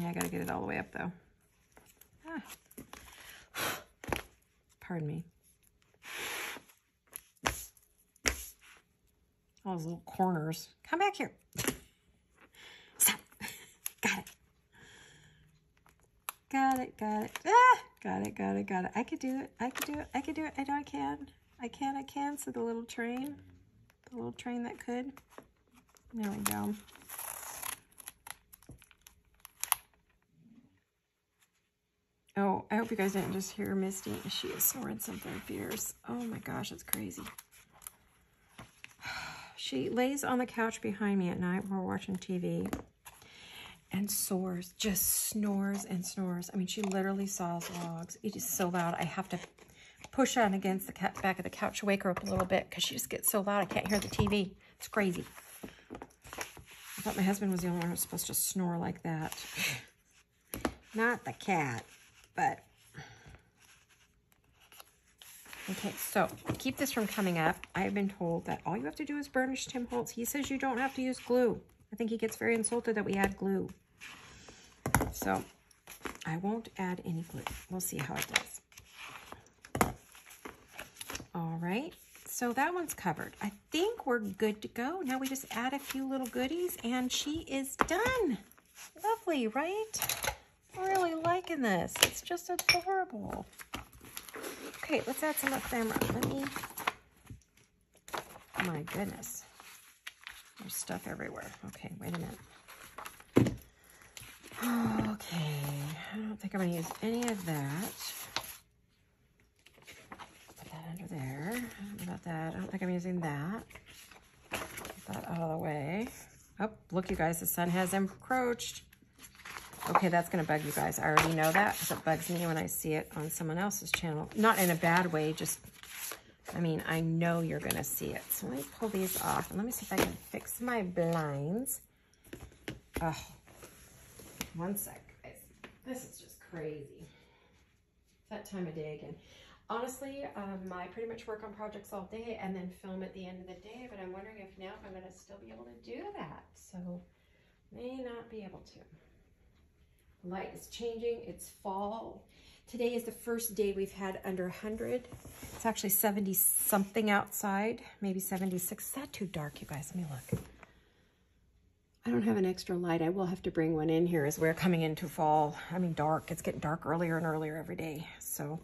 Yeah, I gotta get it all the way up though. Ah. Pardon me. All those little corners. Come back here. Stop. Got it. Got it, got it. Ah! Got it, got it, got it. I could do it. I could do it. I could do it. I know I can. I can, I can. So the little train, the little train that could. There we go. Oh, I hope you guys didn't just hear Misty. She is snoring something fierce. Oh my gosh, it's crazy. She lays on the couch behind me at night while we're watching T V and soars, just snores and snores. I mean, she literally saws logs. It is so loud. I have to push on against the back of the couch to wake her up a little bit because she just gets so loud I can't hear the T V. It's crazy. I thought my husband was the only one who was supposed to snore like that. Not the cat. But, okay, so to keep this from coming up, I have been told that all you have to do is burnish Tim Holtz. He says you don't have to use glue. I think he gets very insulted that we add glue. So, I won't add any glue. We'll see how it does. All right, so that one's covered. I think we're good to go. Now we just add a few little goodies, and she is done. Lovely, right? Really liking this. It's just adorable. Okay, let's add some up camera. Let me. My goodness. There's stuff everywhere. Okay, wait a minute. Okay, I don't think I'm going to use any of that. Put that under there. I don't know about that. I don't think I'm using that. Get that out of the way. Oh, look, you guys, the sun has encroached. Okay, that's going to bug you guys. I already know that because it bugs me when I see it on someone else's channel. Not in a bad way, just, I mean, I know you're going to see it. So let me pull these off, and let me see if I can fix my blinds. Oh, one sec, guys. This is just crazy. That time of day again. Honestly, um, I pretty much work on projects all day and then film at the end of the day, but I'm wondering if now I'm going to still be able to do that. So, may not be able to. Light is changing. It's fall. Today is the first day we've had under one hundred. It's actually seventy something outside, maybe seventy-six. Is that too dark, you guys? Let me look. I don't have an extra light. I will have to bring one in here as we're coming into fall. I mean, dark. It's getting dark earlier and earlier every day. So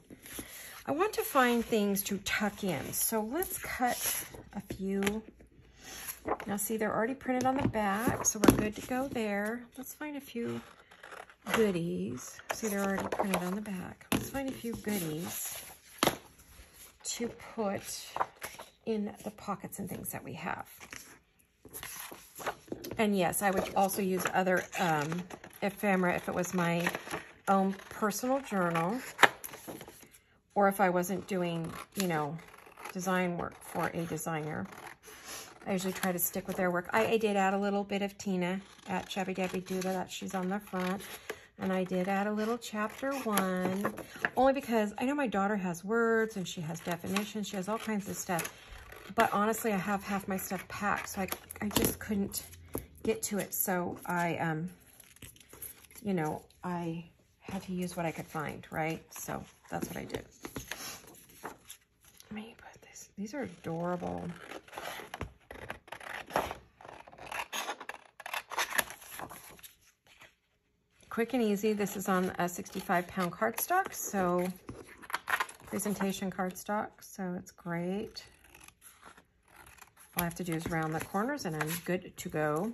I want to find things to tuck in. So let's cut a few. Now, see, they're already printed on the back, so we're good to go there. Let's find a few goodies. See, they're already printed on the back. Let's find a few goodies to put in the pockets and things that we have. And yes, I would also use other um, ephemera if it was my own personal journal or if I wasn't doing, you know, design work for a designer. I usually try to stick with their work. I, I did add a little bit of Tina at Shabby Dabby Doodle that she's on the front. And I did add a little chapter one, only because I know my daughter has words and she has definitions. She has all kinds of stuff. But honestly, I have half my stuff packed, so I, I just couldn't get to it. So I, um, you know, I had to use what I could find, right? So that's what I did. Let me put this. These are adorable. Quick and easy. This is on a sixty-five pound cardstock, so presentation cardstock, so it's great. All I have to do is round the corners and I'm good to go.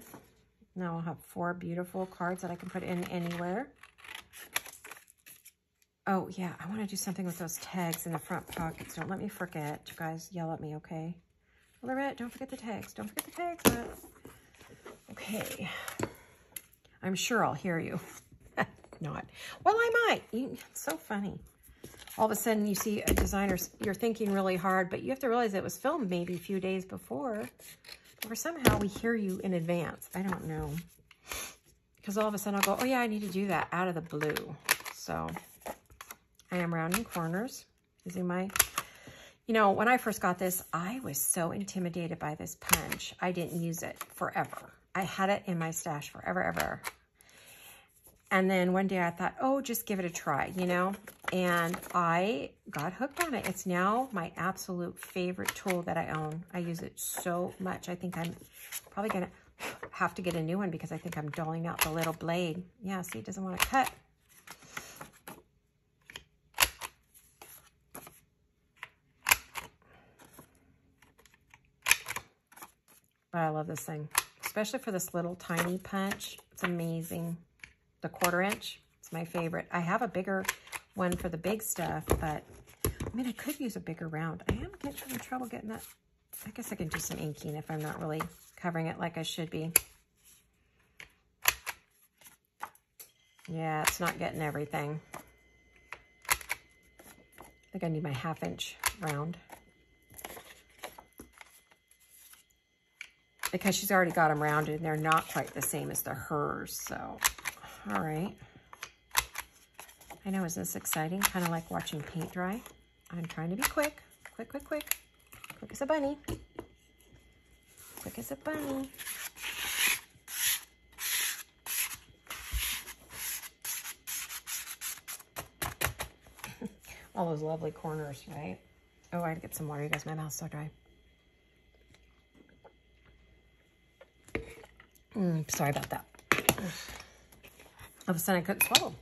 Now I'll have four beautiful cards that I can put in anywhere. Oh yeah, I want to do something with those tags in the front pockets. Don't let me forget. You guys yell at me, okay? Laurette, don't forget the tags. Don't forget the tags. Okay. I'm sure I'll hear you. Not. Well, I might. You, it's so funny. All of a sudden, you see a designer, you're thinking really hard, but you have to realize it was filmed maybe a few days before, or somehow we hear you in advance. I don't know. Because all of a sudden, I'll go, oh, yeah, I need to do that out of the blue. So I am rounding corners using my... You know, when I first got this, I was so intimidated by this punch. I didn't use it forever. I had it in my stash forever, ever. And then one day I thought, oh, just give it a try, you know? And I got hooked on it. It's now my absolute favorite tool that I own. I use it so much. I think I'm probably gonna have to get a new one because I think I'm doling out the little blade. Yeah, see, it doesn't wanna cut. But I love this thing, especially for this little tiny punch. It's amazing. The quarter inch, it's my favorite. I have a bigger one for the big stuff, but I mean, I could use a bigger round. I am getting in trouble getting that. I guess I can do some inking if I'm not really covering it like I should be. Yeah, it's not getting everything. I think I need my half inch round. Because she's already got them rounded and they're not quite the same as the hers, so. All right. I know, isn't this exciting? Kind of like watching paint dry. I'm trying to be quick, quick, quick, quick. Quick as a bunny. Quick as a bunny. All those lovely corners, right? Oh, I had to get some water, you guys. My mouth's so dry. Mm, sorry about that. All of a sudden, I couldn't swallow.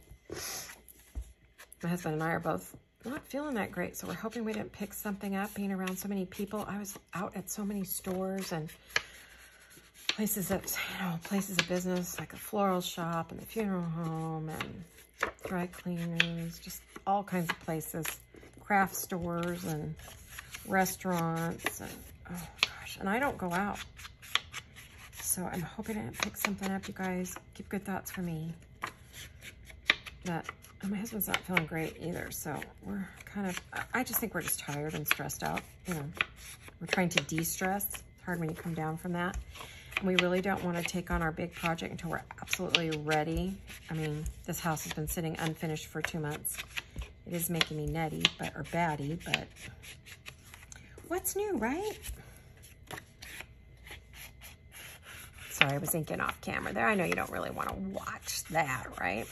My husband and I are both not feeling that great, so we're hoping we didn't pick something up, being around so many people. I was out at so many stores and places that, you know, places of business, like a floral shop and the funeral home and dry cleaners, just all kinds of places, craft stores and restaurants and, oh gosh, and I don't go out. So I'm hoping I didn't pick something up, you guys. Keep good thoughts for me. That, and my husband's not feeling great either, so we're kind of, I just think we're just tired and stressed out. You know, we're trying to de-stress. It's hard when you come down from that. And we really don't want to take on our big project until we're absolutely ready. I mean, this house has been sitting unfinished for two months. It is making me nutty, but, or batty, but what's new, right? Sorry, I was inking off camera there. I know you don't really want to watch that, right?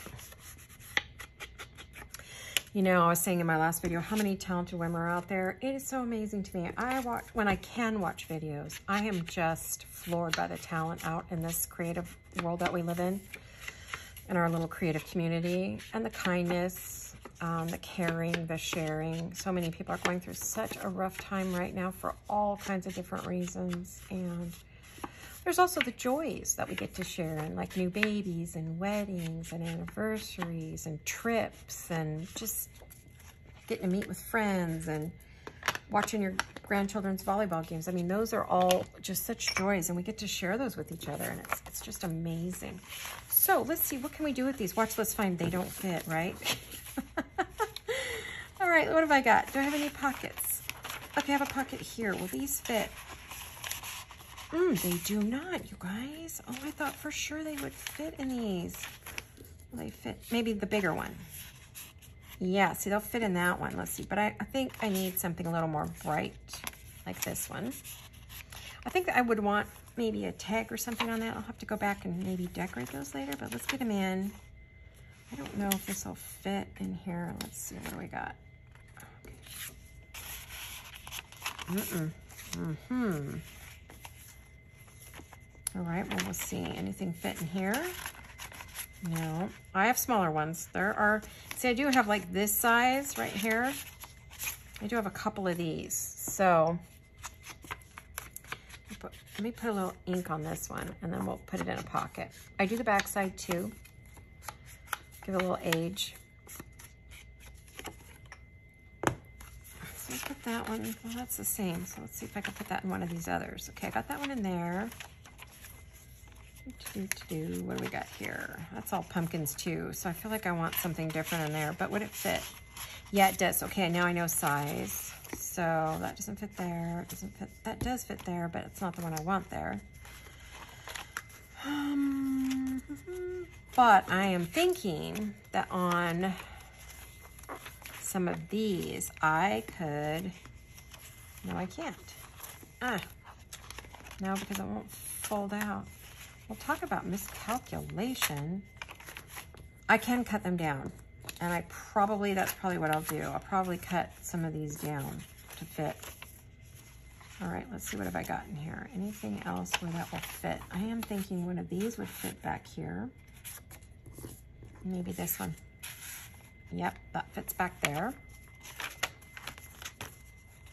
You know, I was saying in my last video, how many talented women are out there? It is so amazing to me. I watch, when I can watch videos, I am just floored by the talent out in this creative world that we live in, in our little creative community, and the kindness, um, the caring, the sharing. So many people are going through such a rough time right now for all kinds of different reasons. And there's also the joys that we get to share, and like new babies and weddings and anniversaries and trips and just getting to meet with friends and watching your grandchildren's volleyball games. I mean, those are all just such joys, and we get to share those with each other, and it's, it's just amazing. So let's see, what can we do with these? Watch, let's find they don't fit, right? All right, what have I got? Do I have any pockets? Okay, I have a pocket here. Will these fit? Mm, they do not, you guys. Oh, I thought for sure they would fit in these. Will they fit? Maybe the bigger one. Yeah, see, they'll fit in that one. Let's see. But I, I think I need something a little more bright, like this one. I think I would want maybe a tag or something on that. I'll have to go back and maybe decorate those later, but let's get them in. I don't know if this will fit in here. Let's see, what do we got? Mm-mm. Mm-hmm. All right, well, we'll see. Anything fit in here? No. I have smaller ones. There are, see, I do have like this size right here. I do have a couple of these. So put, let me put a little ink on this one, and then we'll put it in a pocket. I do the back side too. Give it a little age. So let's put that one. Well, that's the same. So let's see if I can put that in one of these others. Okay, I got that one in there. Do, do, do. What do we got here? That's all pumpkins too, so I feel like I want something different in there, but would it fit? Yeah, it does. Okay, now I know size. So that doesn't fit there. It doesn't fit. That does fit there, but it's not the one I want there. Um, but I am thinking that on some of these I could, no I can't. Ah, no, because it won't fold out. We'll talk about miscalculation. I can cut them down, and I probably, that's probably what I'll do. I'll probably cut some of these down to fit. All right, let's see, what have I got in here? Anything else where that will fit? I am thinking one of these would fit back here. Maybe this one. Yep, that fits back there.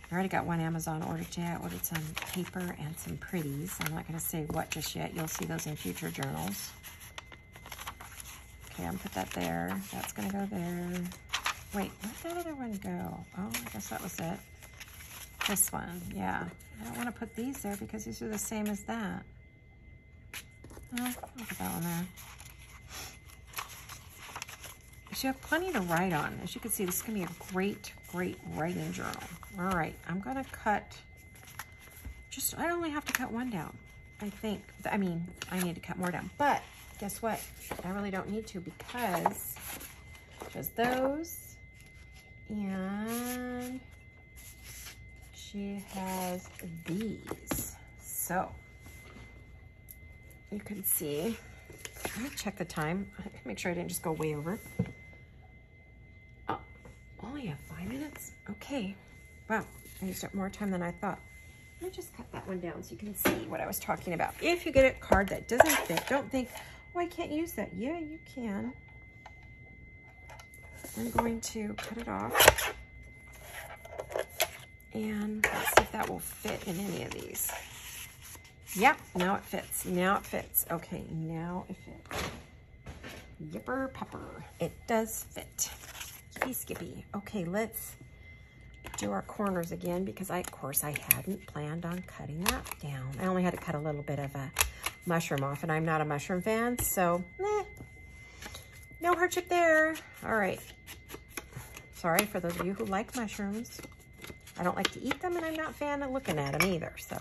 I already got one Amazon order too. I ordered some paper and some pretties. I'm not going to say what just yet. You'll see those in future journals. Okay, I'm going to put that there. That's going to go there. Wait, where'd that other one go? Oh, I guess that was it. This one, yeah. I don't want to put these there because these are the same as that. Oh, I'll put that one there. You have plenty to write on. As you can see, this is going to be a great, great writing journal. All right, I'm going to cut, just, I only have to cut one down, I think. I mean, I need to cut more down, but guess what? I really don't need to because just those, and she has these. So, you can see, I'm going to check the time, make sure I didn't just go way over. Only have five minutes? Okay. Wow, I used up more time than I thought. Let me just cut that one down so you can see what I was talking about. If you get a card that doesn't fit, don't think, oh, I can't use that. Yeah, you can. I'm going to cut it off. And let's see if that will fit in any of these. Yep, now it fits. Now it fits. Okay, now it fits. Yipper pepper. It does fit. Skippy. Okay, let's do our corners again because I, of course, I hadn't planned on cutting that down. I only had to cut a little bit of a mushroom off, and I'm not a mushroom fan, so meh. No hardship there. All right. Sorry for those of you who like mushrooms. I don't like to eat them, and I'm not a fan of looking at them either, so.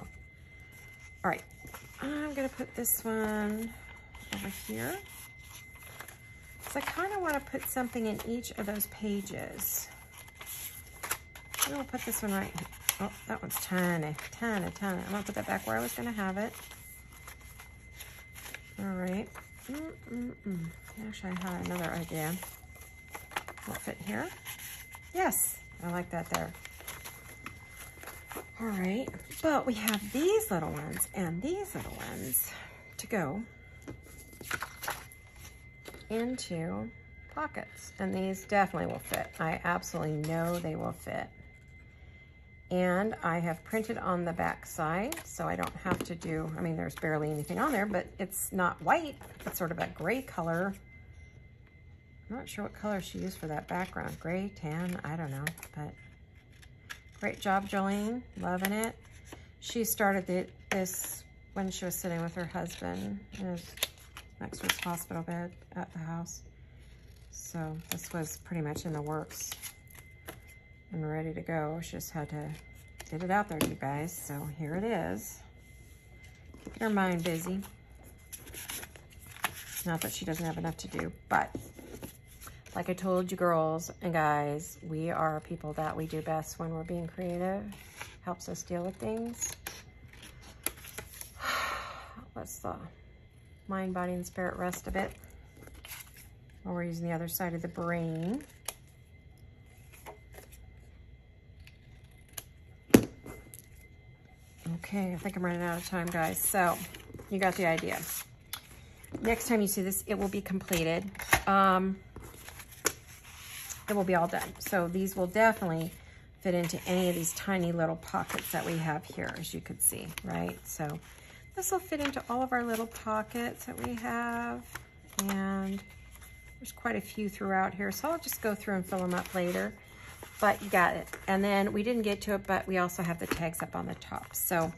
All right. I'm going to put this one over here. So I kind of want to put something in each of those pages. We'll put this one right here. Oh, that one's tiny, tiny, tiny. I'm going to put that back where I was going to have it. All right. Mm-mm-mm. Actually, I had another idea. Will it fit here? Yes. I like that there. All right. But we have these little ones and these little ones to go into pockets, and these definitely will fit. I absolutely know they will fit, and I have printed on the back side, so I don't have to do, I mean, there's barely anything on there, but it's not white, it's sort of a gray color. I'm not sure what color she used for that background, gray, tan, I don't know, but great job, Jolene, loving it. She started it this when she was sitting with her husband in his next week's hospital bed at the house. So this was pretty much in the works and ready to go. She just had to get it out there to you guys. So here it is. Keeping her mind busy. Not that she doesn't have enough to do, but like I told you girls and guys, we are people that we do best when we're being creative. Helps us deal with things. Let's uh, mind, body, and spirit rest a bit. Well, we're using the other side of the brain. Okay, I think I'm running out of time, guys. So, you got the idea. Next time you see this, it will be completed. Um, it will be all done. So, these will definitely fit into any of these tiny little pockets that we have here, as you could see, right? So, this will fit into all of our little pockets that we have, and there's quite a few throughout here, so I'll just go through and fill them up later, but you got it. And then we didn't get to it, but we also have the tags up on the top. So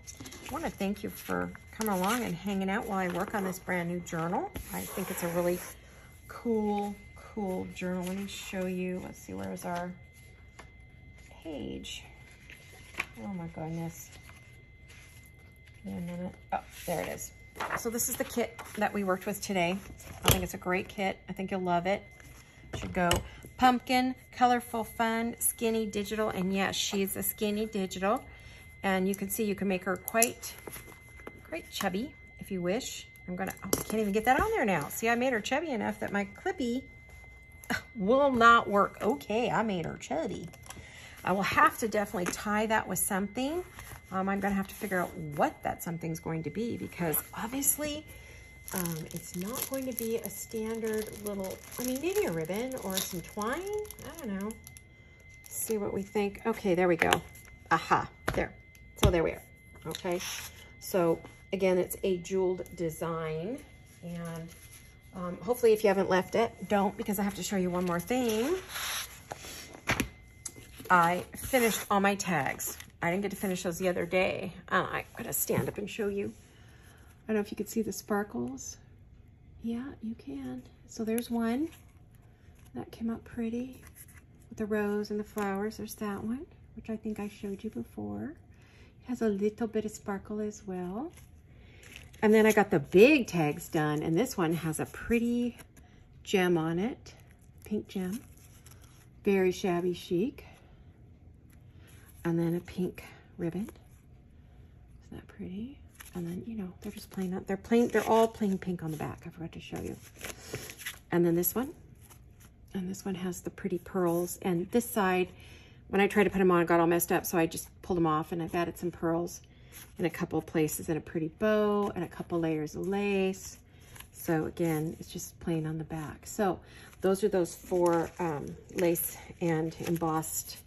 I want to thank you for coming along and hanging out while I work on this brand new journal. I think it's a really cool, cool journal. Let me show you. Let's see, where's our page? Oh my goodness. A minute. Oh, there it is. So this is the kit that we worked with today. I think it's a great kit. I think you'll love it. It should go pumpkin, colorful, fun, skinny, digital, and yes, she's a skinny digital. And you can see you can make her quite, quite chubby if you wish. I'm gonna. Oh, I can't even get that on there now. See, I made her chubby enough that my clippy will not work. Okay, I made her chubby. I will have to definitely tie that with something. Um, I'm going to have to figure out what that something's going to be because obviously um, it's not going to be a standard little, I mean, maybe a ribbon or some twine. I don't know. Let's see what we think. Okay, there we go. Aha, there. So there we are. Okay. So again, it's A Jeweld Design. And um, hopefully if you haven't left it, don't, because I have to show you one more thing. I finished all my tags. I didn't get to finish those the other day. Uh, I'm gonna stand up and show you. I don't know if you could see the sparkles. Yeah, you can. So there's one that came out pretty with the rose and the flowers. There's that one, which I think I showed you before. It has a little bit of sparkle as well. And then I got the big tags done, and this one has a pretty gem on it, pink gem, very shabby chic. And then a pink ribbon. Isn't that pretty? And then, you know, they're just plain, they're plain, they're all plain pink on the back. I forgot to show you. And then this one, and this one has the pretty pearls. And this side, when I tried to put them on, it got all messed up. So I just pulled them off, and I've added some pearls in a couple of places and a pretty bow and a couple layers of lace. So again, it's just plain on the back. So those are those four um, lace and embossed.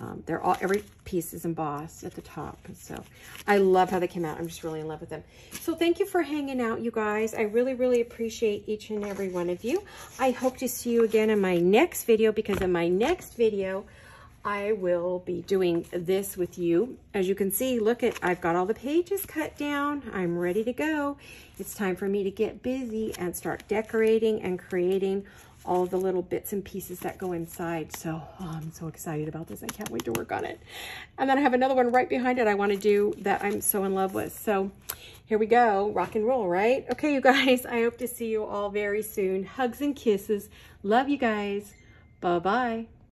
Um, they're all, every piece is embossed at the top. And so I love how they came out. I'm just really in love with them. So thank you for hanging out, you guys. I really, really appreciate each and every one of you. I hope to see you again in my next video, because in my next video, I will be doing this with you. As you can see, look at, I've got all the pages cut down. I'm ready to go. It's time for me to get busy and start decorating and creating all the little bits and pieces that go inside. So oh, I'm so excited about this. I can't wait to work on it. And then I have another one right behind it I want to do that I'm so in love with. So here we go. Rock and roll, right? Okay, you guys, I hope to see you all very soon. Hugs and kisses. Love you guys. Bye-bye.